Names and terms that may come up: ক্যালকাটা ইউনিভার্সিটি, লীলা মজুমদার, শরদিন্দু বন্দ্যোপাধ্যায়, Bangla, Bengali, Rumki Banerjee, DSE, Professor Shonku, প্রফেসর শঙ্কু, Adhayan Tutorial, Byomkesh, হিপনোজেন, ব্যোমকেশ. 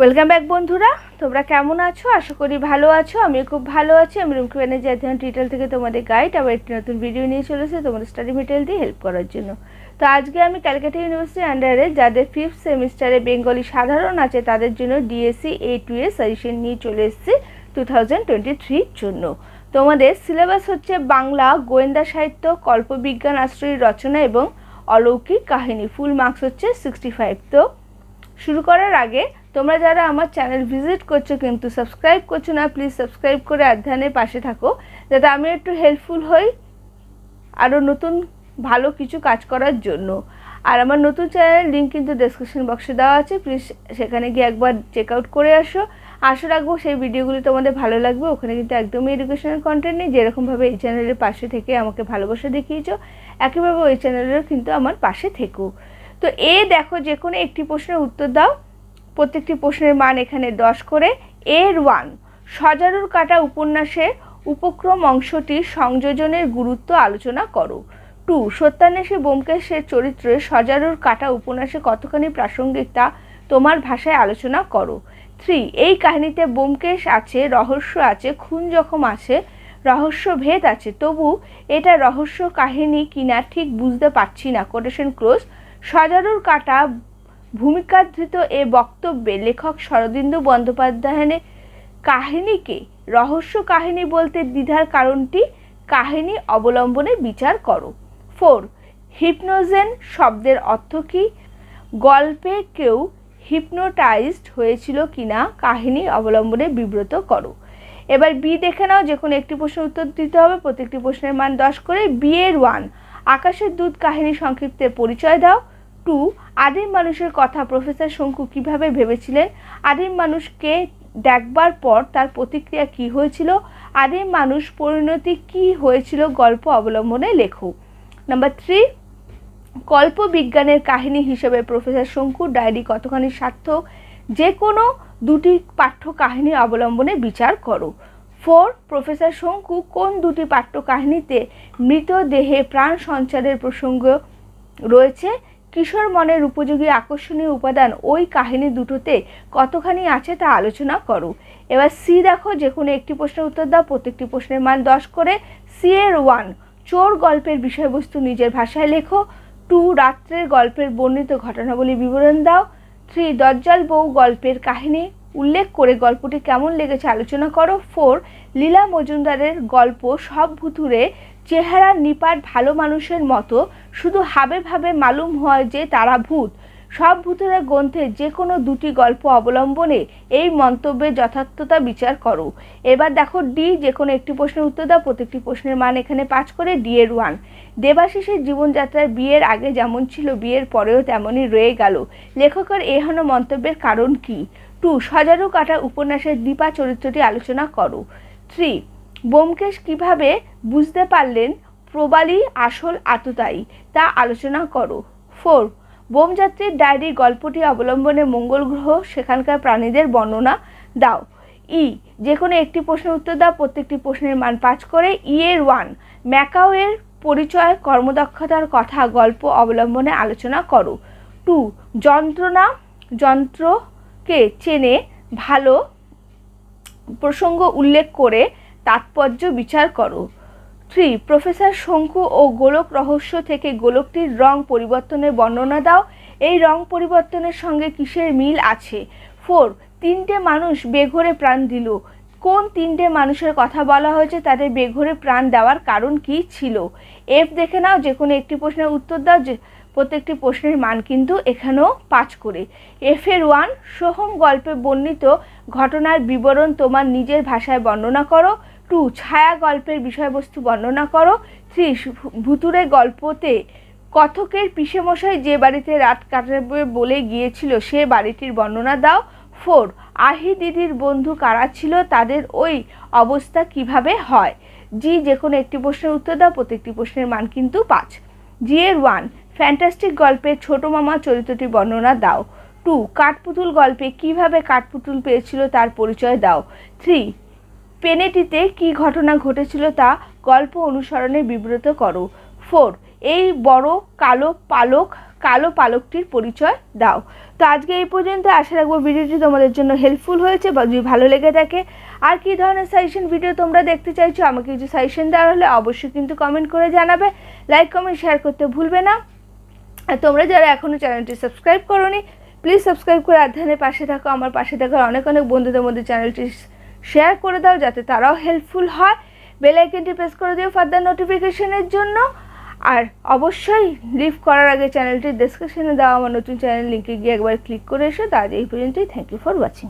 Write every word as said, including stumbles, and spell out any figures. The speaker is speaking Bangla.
ওয়েলকাম ব্যাক বন্ধুরা, তোমরা কেমন আছো? আশা করি ভালো আছো। আমি খুব ভালো আছি। আমি রুমকি ম্যাম আধায়ান টিউটোরিয়াল থেকে তোমাদের গাইড আবার একটি নতুন ভিডিও নিয়ে চলেছে তোমাদের স্টাডি মেটেরিয়াল দিয়ে হেল্প করার জন্য। তো আজকে আমি ক্যালকাটা ইউনিভার্সিটির আন্ডারে যাদের ফিফথ সেমিস্টারে বেঙ্গলি সাধারণ আছে তাদের জন্য ডিএসসি এ টু এর সাজেশন নিয়ে চলে এসেছি টু থাউজেন্ড টোয়েন্টি থ্রির জন্য। তোমাদের সিলেবাস হচ্ছে বাংলা, গোয়েন্দা সাহিত্য, কল্পবিজ্ঞান আশ্রয়ের রচনা এবং অলৌকিক কাহিনী। ফুল মার্কস হচ্ছে সিক্সটি ফাইভ। তো শুরু করার আগে তোমরা যারা আমার চ্যানেল ভিজিট করছো কিন্তু সাবস্ক্রাইব করছো না, প্লিজ সাবস্ক্রাইব করে আধায়ানের পাশে থাকো যাতে আমি একটু হেল্পফুল হই আরও নতুন ভালো কিছু কাজ করার জন্য। আর আমার নতুন চ্যানেল লিঙ্ক কিন্তু ডেসক্রিপশন বক্সে দেওয়া আছে, প্লিজ সেখানে গিয়ে একবার চেক আউট করে আসো। আশা রাখবো সেই ভিডিওগুলি তোমাদের ভালো লাগবে। ওখানে কিন্তু একদমই এডুকেশনাল কন্টেন্ট নেই, যেরকমভাবে এই চ্যানেলের পাশে থেকে আমাকে ভালোবাসা দেখিয়েছো একইভাবে ওই চ্যানেলেরও কিন্তু আমার পাশে থেকো। তো এ দেখো, যে কোনো একটি প্রশ্নের উত্তর দাও। প্রত্যেকটি প্রশ্নের মান এখানে দশ করে। এর ওয়ান, সজারুর কাটা উপন্যাসের উপক্রম অংশটির সংযোজনের গুরুত্ব আলোচনা করো। টু, সত্যান্বেষী ব্যোমকেশের চরিত্রে সজারুর কাটা উপন্যাসে কতখানি প্রাসঙ্গিক তা তোমার ভাষায় আলোচনা করো। থ্রি, এই কাহিনীতে ব্যোমকেশ আছে, রহস্য আছে, খুন জখম আছে, রহস্যভেদ আছে, তবু এটা রহস্য কাহিনী কিনা ঠিক বুঝতে পারছি না। Quotation close. সজারুর কাটা ভূমিকাধৃত এ বক্তব্যে লেখক শরদিন্দু বন্দ্যোপাধ্যায়ের কাহিনীকে রহস্য কাহিনী বলতে দ্বিধার কারণটি কাহিনী অবলম্বনে বিচার করো। ফোর, হিপনোজেন শব্দের অর্থ কি, গল্পে কেউ হিপনোটাইজড হয়েছিল কিনা কাহিনী অবলম্বনে বিব্রত করো। এবার বি দেখে নাও, যে কোনো একটি প্রশ্নের উত্তর দিতে হবে, প্রত্যেকটি প্রশ্নের মান দশ করে। বি এর ওয়ান, আকাশের দুধ কাহিনী সংক্ষিপ্তে পরিচয় দাও। টু, আদিম মানুষের কথা প্রফেসর শঙ্কু কিভাবে ভেবেছিলেন, আদিম মানুষকে দেখবার পর তার প্রতিক্রিয়া কি হয়েছিল, আদিম মানুষ পরিণতি কি হয়েছিল গল্প অবলম্বনে লেখো। নাম্বার থ্রি, কল্পবিজ্ঞানের কাহিনী হিসেবে প্রফেসর শঙ্কুর ডায়েরি কতখানি সার্থক, যে কোনো দুটি পাঠ্য কাহিনী অবলম্বনে বিচার করো। ফোর, প্রফেসর শঙ্কু কোন দুটি পাঠ্য কাহিনীতে মৃতদেহে প্রাণ সঞ্চারের প্রসঙ্গ রয়েছে, কিশোর মনের উপযোগী আকর্ষণীয় উপাদান ওই কাহিনী দুটোতে কতখানি আছে তা আলোচনা করো। এবার সি দেখো, যে কোনো একটি প্রশ্নের উত্তর দাও, প্রত্যেকটি প্রশ্নের মান দশ করে। সি এর ওয়ান, চোর গল্পের বিষয়বস্তু নিজের ভাষায় লেখো। টু, রাত্রের গল্পের বর্ণিত ঘটনাবলী বিবরণ দাও। থ্রি, দজ্জাল বউ গল্পের কাহিনী উল্লেখ করে গল্পটি কেমন লেগেছে আলোচনা করো। ফোর, লীলা মজুমদারের গল্প সব ভুতুরে চেহারা নিপাট ভালো মানুষের মতো, শুধু হাবে ভাবে মালুম হয় যে তারা ভূত। সব ভূতেরা গ্রন্থে যে কোনো দুটি গল্প অবলম্বনে এই মন্তব্যের যথার্থতা বিচার করো। এবার দেখো ডি, যে কোনো একটি প্রশ্নের উত্তর দাও, প্রত্যেকটি প্রশ্নের মান এখানে পাঁচ করে। ডি এর ওয়ান, দেবাশিসের জীবনযাত্রায় বিয়ের আগে যেমন ছিল বিয়ের পরেও তেমনই রয়ে গেল, লেখকের এহেন মন্তব্যের কারণ কি? টু, সজারু কাটা উপন্যাসের দীপা চরিত্রটি আলোচনা করো। থ্রি, ব্যোমকেশ কিভাবে বুঝতে পারলেন প্রবালই আসল আততায়ী তা আলোচনা করো। ফোর, বোমযাত্রীর ডায়েরি গল্পটি অবলম্বনে মঙ্গল গ্রহ সেখানকার প্রাণীদের বর্ণনা দাও। ই, যে কোনো একটি প্রশ্নের উত্তর দাও, প্রত্যেকটি প্রশ্নের মান পাঁচ করে। ই এর ওয়ান, ম্যাকাওয়ের পরিচয় কর্মদক্ষতার কথা গল্প অবলম্বনে আলোচনা করো। টু, যন্ত্রণা যন্ত্রকে চেনে ভালো প্রসঙ্গ উল্লেখ করে তাৎপর্য বিচার করো। থ্রি, প্রফেসর শঙ্কু ও গোলক রহস্য থেকে গোলকটির রং পরিবর্তনের বর্ণনা দাও, এই রং পরিবর্তনের সঙ্গে কিসের মিল আছে? ফোর, তিনটে মানুষ বেঘরে প্রাণ দিল, কোন তিনটে মানুষের কথা বলা হয়েছে, তাদের বেঘরে প্রাণ দেওয়ার কারণ কি ছিল? এফ দেখে নাও, যে কোনো একটি প্রশ্নের উত্তর দাও, যে প্রত্যেকটি প্রশ্নের মান কিন্তু এখানেও পাঁচ করে। এফ এর ওয়ান, সোহম গল্পে বর্ণিত ঘটনার বিবরণ তোমার নিজের ভাষায় বর্ণনা করো। টু, ছায়া গল্পের বিষয়বস্তু বর্ণনা করো। থ্রি, ভুতুরে গল্পতে কথকের পিসেমশাই যে বাড়িতে রাত কাটাবে বলে গিয়েছিল সে বাড়িটির বর্ণনা দাও। ফোর, আহি দিদির বন্ধু কারা ছিল, তাদের ওই অবস্থা কিভাবে হয়। জি, যে কোনো একটি প্রশ্নের উত্তর দাও, প্রত্যেকটি প্রশ্নের মান কিন্তু পাঁচ। জি এর ওয়ান, ফ্যান্টাস্টিক গল্পে ছোট মামা চরিত্রটি বর্ণনা দাও। টু, কাঠপুতুল গল্পে কিভাবে কাঠপুতুল পেয়েছিল তার পরিচয় দাও। থ্রি, পেনেটিতে কি ঘটনা ঘটেছিল তা গল্প অনুসরণে বিবৃত করো। ফোর, এই বড় কালো পালক কালো পালকটির পরিচয় দাও। তো আজকে এই পর্যন্ত। আশা রাখবো ভিডিওটি তোমাদের জন্য হেল্পফুল হয়েছে বা যদি ভালো লেগে থাকে। আর কী ধরনের সাজেশন ভিডিও তোমরা দেখতে চাইছো, আমাকে কিছু সাজেশন দেওয়া হলে অবশ্যই কিন্তু কমেন্ট করে জানাবে, লাইক কমেন্ট শেয়ার করতে ভুলবে না। আর তোমরা যারা এখনও চ্যানেলটি সাবস্ক্রাইব করোনি, প্লিজ সাবস্ক্রাইব করে অধ্যয়নের পাশে থাকো। আমার পাশে থাকার অনেক অনেক বন্ধুদের মধ্যে চ্যানেলটি শেয়ার করে দাও যাতে তারাও হেল্পফুল হয়। বেল আইকনটি প্রেস করে দিও ফার্দার নোটিফিকেশনের জন্য। আর অবশ্যই লিভ করার আগে চ্যানেলটির ডেসক্রিপশনে দেওয়া আমার নতুন চ্যানেল লিঙ্কে গিয়ে একবার ক্লিক করে এসো। তার এই পর্যন্তই। Thank you for watching.